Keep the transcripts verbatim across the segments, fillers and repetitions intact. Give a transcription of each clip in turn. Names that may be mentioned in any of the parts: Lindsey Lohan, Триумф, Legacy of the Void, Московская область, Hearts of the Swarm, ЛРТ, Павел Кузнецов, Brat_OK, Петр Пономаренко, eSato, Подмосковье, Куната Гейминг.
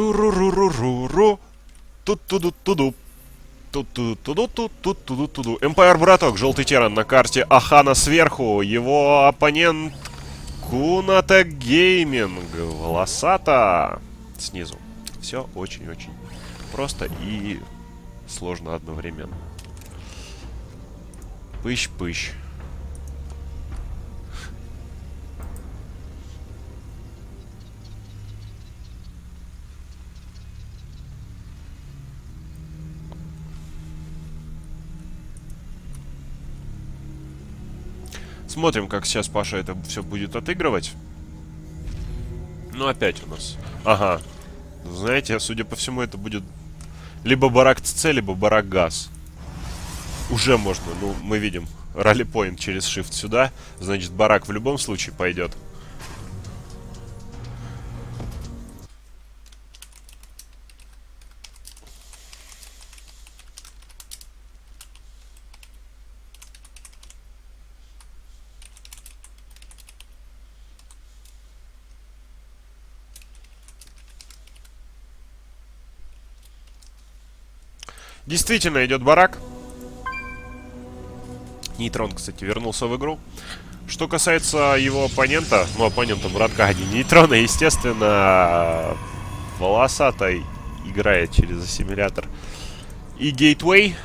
Туруруруруру. Тут-туду-туду. Тут-туду-туду-туду-туду-туду-туду. Эмпайр Браток, желтый терран на карте Ахана сверху. Его оппонент Куната Гейминг. Волосата. Снизу. Все очень-очень просто и сложно одновременно. Пыщ-пыщ. Смотрим, как сейчас Паша это все будет отыгрывать. Ну, опять у нас. Ага. Знаете, судя по всему, это будет либо барак ЦЦ, либо барак ГАЗ. Уже можно. Ну, мы видим. Ралли-поинт через shift сюда. Значит, барак в любом случае пойдет. Действительно идет барак. Нейтрон, кстати, вернулся в игру. Что касается его оппонента, ну, оппонента братка один Нейтрона, естественно, волосатой играет через ассимилятор и гейтвей.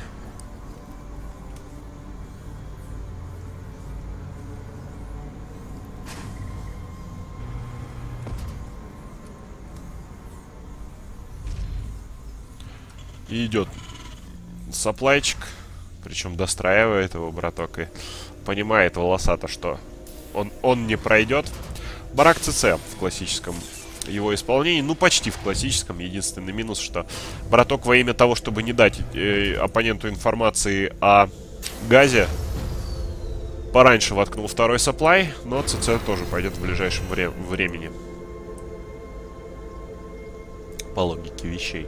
И идет саплайчик, причем достраивает его браток и понимает волосато, что он, он не пройдет. Барак ЦЦ в классическом его исполнении, ну почти в классическом. Единственный минус, что браток во имя того, чтобы не дать э, оппоненту информации о газе, пораньше воткнул второй саплай, но ЦЦ тоже пойдет в ближайшем вре времени. По логике вещей.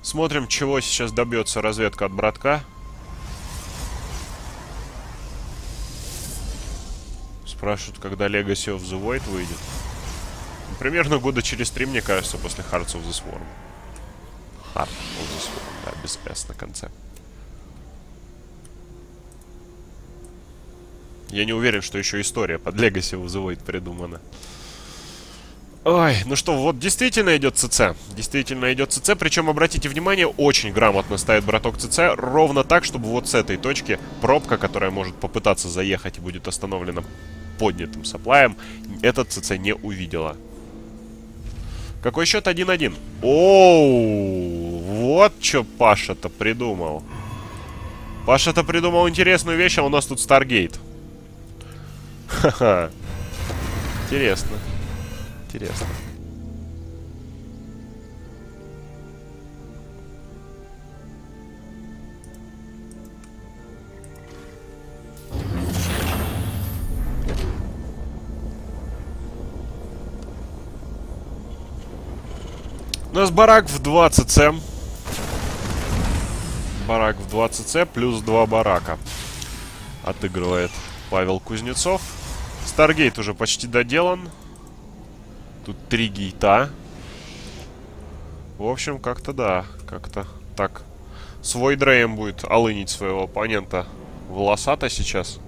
Смотрим, чего сейчас добьется разведка от братка. Спрашивают, когда Legacy of the Void выйдет. Примерно года через три, мне кажется, после Hearts of the Swarm. Hearts of the Swarm, да, без S на конце. Я не уверен, что еще история под Legacy of the Void придумана. Ой, ну что, вот действительно идет ЦЦ. Действительно идет ЦЦ, причем, обратите внимание, очень грамотно ставит браток ЦЦ. Ровно так, чтобы вот с этой точки пробка, которая может попытаться заехать и будет остановлена поднятым саплаем, этот ЦЦ не увидела. Какой счет? один-один. Оу, вот что Паша-то придумал. Паша-то придумал интересную вещь, а у нас тут Старгейт. Ха-ха. Интересно. Интересно. У нас барак в два цэ цэ. Барак в два цэ цэ плюс два барака. Отыгрывает Павел Кузнецов. Старгейт уже почти доделан. Тут три гейта. В общем, как-то да. Как-то так. Свой дрейм будет алынить своего оппонента волосато сейчас.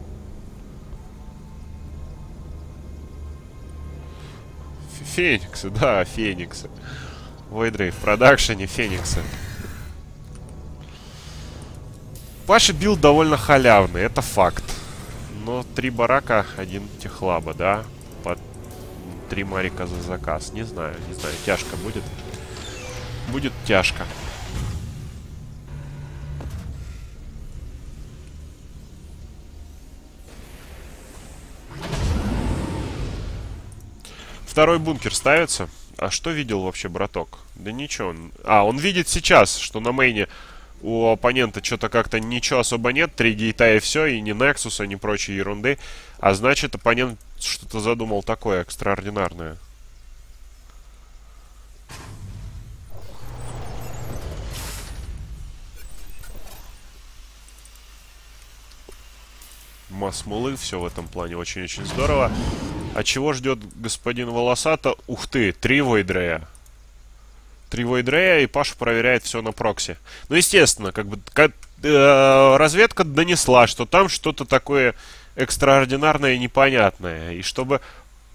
Фениксы, да, фениксы. Войдрейв в продакшене, фениксы. Паша билд довольно халявный, это факт. Но три барака, один техлаба, да. Три марика за заказ. Не знаю, не знаю. Тяжко будет. Будет тяжко. Второй бункер ставится. А что видел вообще браток? Да ничего. А, он видит сейчас, что на мейне у оппонента что-то как-то ничего особо нет. Три гейта и все. И ни Нексуса, ни прочей ерунды. А значит, оппонент что-то задумал такое экстраординарное. масс-мулы. Все в этом плане очень-очень здорово. А чего ждет господин Волосата? Ух ты, три Войдрея. Три Войдрея, и Паша проверяет все на прокси. Ну, естественно, как бы как, э, разведка донесла, что там что-то такое экстраординарное и непонятное. И чтобы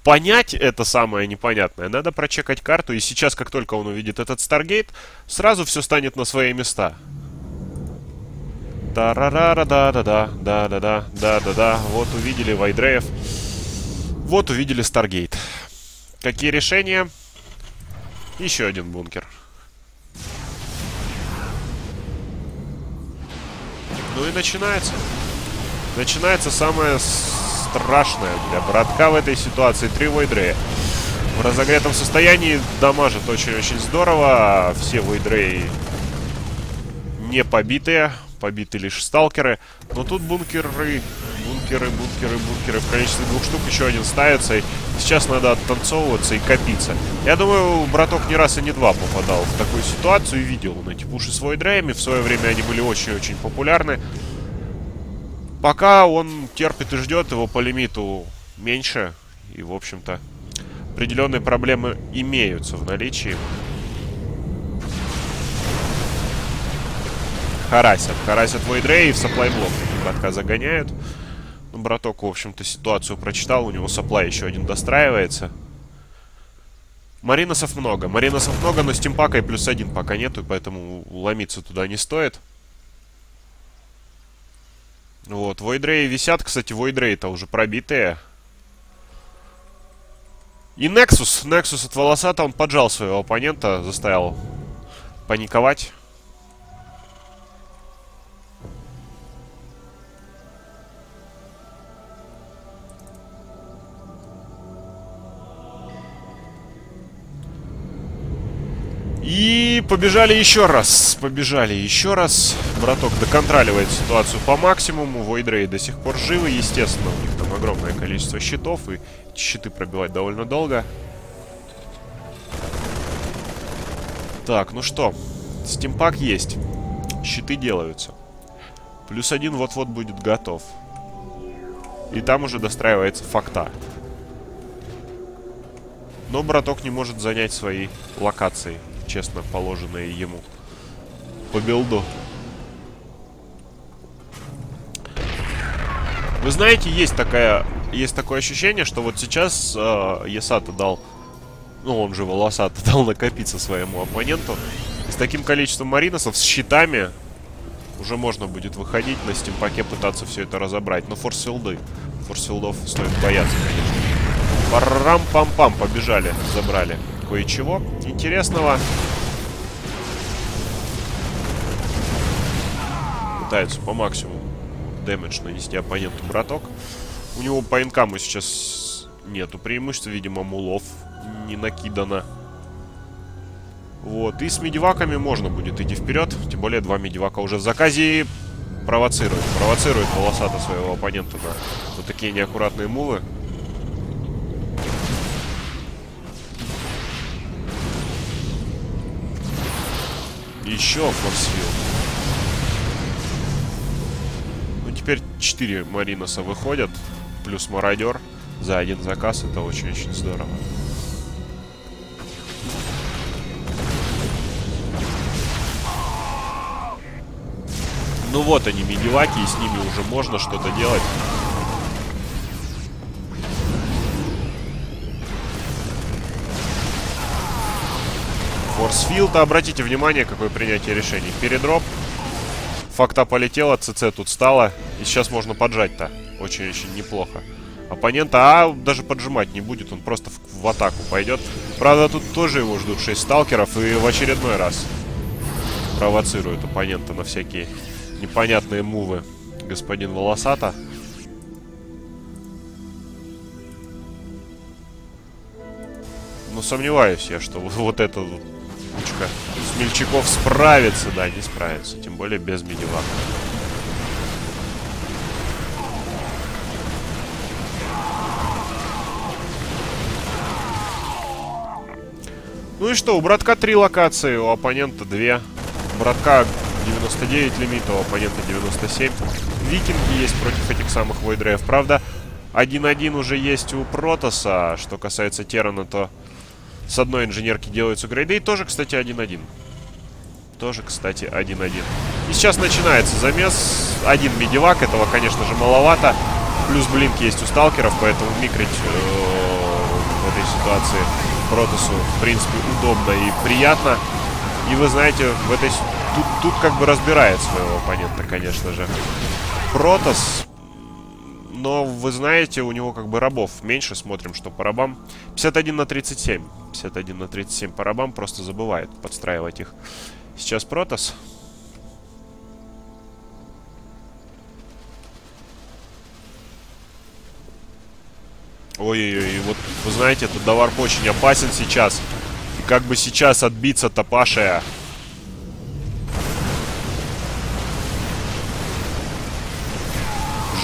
понять это самое непонятное, надо прочекать карту. И сейчас, как только он увидит этот Старгейт, сразу все станет на свои места. Да-да-да-да-да-да, да-да-да, да-да-да. Вот увидели Войдреев. Вот увидели Старгейт. Какие решения? Еще один бункер. Ну и начинается. Начинается самое страшное для братка в этой ситуации. Три Войдрея. В разогретом состоянии дамажит очень-очень здорово. Все Войдреи не побитые. Побиты лишь сталкеры. Но тут бункеры... Бункеры, бункеры, бункеры. В количестве двух штук еще один ставится. И сейчас надо оттанцовываться и копиться. Я думаю, браток не раз и не два попадал в такую ситуацию. И видел он эти пуши с Войдреями. В свое время они были очень-очень популярны. Пока он терпит и ждет, его по лимиту меньше. И, в общем-то, определенные проблемы имеются в наличии. Харасят. Харасят Войдрей и в саплай-блок братка загоняют. Ну, браток, в общем-то, ситуацию прочитал. У него саплай еще один достраивается. Мариносов много. Мариносов много, но стимпака и плюс один пока нету. Поэтому ломиться туда не стоит. Вот. Войдреи висят. Кстати, Войдреи-то уже пробитые. И Нексус. Нексус от Волосата. Он поджал своего оппонента. Заставил паниковать. И побежали еще раз, побежали еще раз. Браток доконтроливает ситуацию по максимуму. Войдрей до сих пор живы, естественно, у них там огромное количество щитов, и щиты пробивать довольно долго. Так, ну что, стимпак есть, щиты делаются. Плюс один вот-вот будет готов. И там уже достраивается факта. Но браток не может занять свои локации, честно положенные ему по билду. Вы знаете, есть такая, есть такое ощущение, что вот сейчас э, Ясата дал, ну он же Волосата дал накопиться своему оппоненту. И с таким количеством мариносов, с щитами, уже можно будет выходить на стимпаке, пытаться все это разобрать. Но форсфилды, форсфилдов стоит бояться, конечно. Парам-пам-пам, побежали, забрали кое-чего интересного. Пытается по максимуму дэмэдж нанести оппоненту браток. У него по инкаму сейчас нету преимущества. Видимо, мулов не накидано. Вот. И с медиваками можно будет идти вперед. Тем более, два медивака уже в заказе. И провоцирует. Провоцирует Волосата своего оппонента на вот такие неаккуратные мулы. Еще форсфилд. Ну, теперь четыре Мариноса выходят. Плюс мародер за один заказ. Это очень-очень здорово. Ну вот они, медиваки, и с ними уже можно что-то делать. Форсфилд, обратите внимание, какое принятие решений. Передроп. Факта полетела, ЦЦ тут стала. И сейчас можно поджать-то. Очень-очень неплохо. Оппонента А даже поджимать не будет, он просто в, в атаку пойдет. Правда, тут тоже его ждут шесть сталкеров. И в очередной раз провоцирует оппонента на всякие непонятные мувы господин Волосата. Но сомневаюсь я, что вот это... Кучка смельчаков справится, да, не справится. Тем более без медивака. Ну и что, у братка три локации, у оппонента две. У братка девяносто девять лимитов, у оппонента девяносто семь. Викинги есть против этих самых Void. Правда, один-один уже есть у Протоса. Что касается Террана, то с одной инженерки делаются грейды. И тоже, кстати, один-один. Тоже, кстати, один-один. И сейчас начинается замес. Один медивак. Этого, конечно же, маловато. Плюс блинки есть у сталкеров, поэтому микрить в этой ситуации Протосу, в принципе, удобно и приятно. И вы знаете, в этой... тут, тут как бы разбирает своего оппонента, конечно же, Протос. Но вы знаете, у него как бы рабов меньше. Смотрим, что по рабам. пятьдесят один на тридцать семь. пятьдесят один на тридцать семь по рабам, просто забывает подстраивать их. Сейчас Протос. Ой-ой-ой, вот вы знаете, этот доварп очень опасен сейчас. И как бы сейчас отбиться-то, Паша.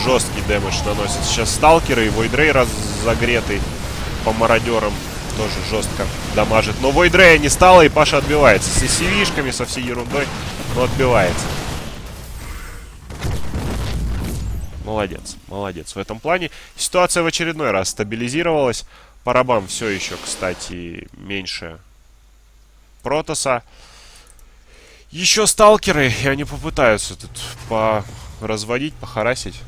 Жесткий дэмэдж наносит сейчас сталкеры. И Void разогретый по мародерам тоже жестко дамажит. Но Void не стало, и Паша отбивается. С эс си ви-шками, со всей ерундой, но отбивается. Молодец, молодец в этом плане. Ситуация в очередной раз стабилизировалась. По рабам все еще, кстати, меньше Протоса. Еще сталкеры, и они попытаются тут поразводить, похарасить.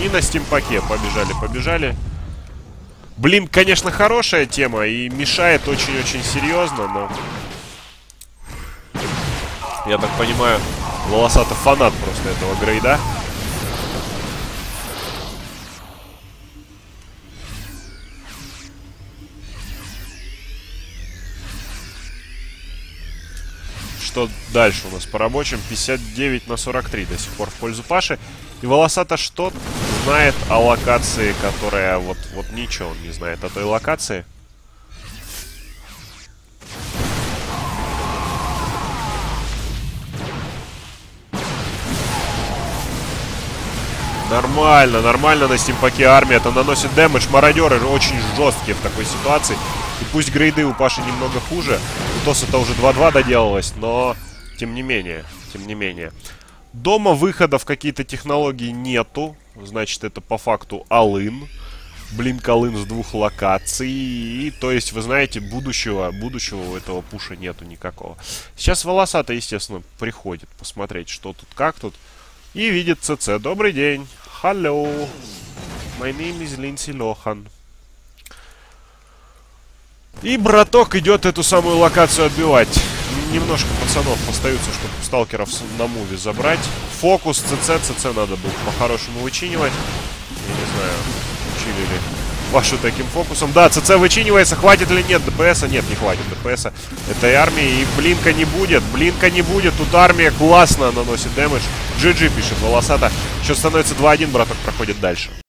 И на стимпаке побежали, побежали. Блин, конечно, хорошая тема и мешает очень-очень серьезно, но... Я так понимаю, Волосатый фанат просто этого грейда. Что дальше у нас по рабочим? пятьдесят девять на сорок три до сих пор в пользу Паши. И Волосата что знает о локации, которая... Вот, вот ничего он не знает о той локации. Нормально, нормально на стимпаке армия. Это наносит дэмэдж. Мародеры же очень жесткие в такой ситуации. И пусть грейды у Паши немного хуже. У Тоса-то уже два-два доделалось, но тем не менее, тем не менее. Дома выходов какие-то технологии нету. Значит, это по факту Алын. Блин, Алын с двух локаций. И, то есть, вы знаете, будущего, будущего у этого пуша нету никакого. Сейчас Волосата, естественно, приходит посмотреть, что тут, как тут. И видит ЦЦ. Добрый день. Hello. My name is Lindsey Lohan. И браток идет эту самую локацию отбивать. Немножко пацанов остаются, чтобы сталкеров на муве забрать. Фокус ЦЦ. ЦЦ надо было по-хорошему вычинивать. Я не знаю, учили ли Пашу таким фокусом. Да, ЦЦ вычинивается. Хватит ли? Нет ДПСа? Нет, не хватит ДПСа этой армии. И блинка не будет. Блинка не будет. Тут армия классно наносит дэмэдж. джи джи пишет Волосата. Счет становится два-один. Браток проходит дальше.